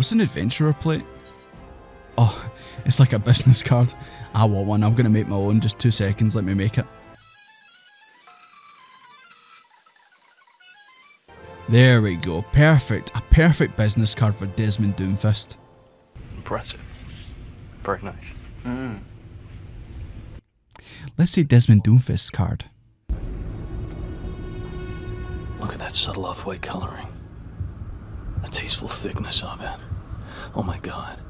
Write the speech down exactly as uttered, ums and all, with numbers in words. What's an adventurer plate? Oh, it's like a business card. I want one. I'm going to make my own. Just two seconds. Let me make it. There we go. Perfect. A perfect business card for Desmond Doomfist. Impressive. Very nice. Mm. Let's see Desmond Doomfist's card. Look at that subtle off-white coloring. The tasteful thickness of it. Oh my god.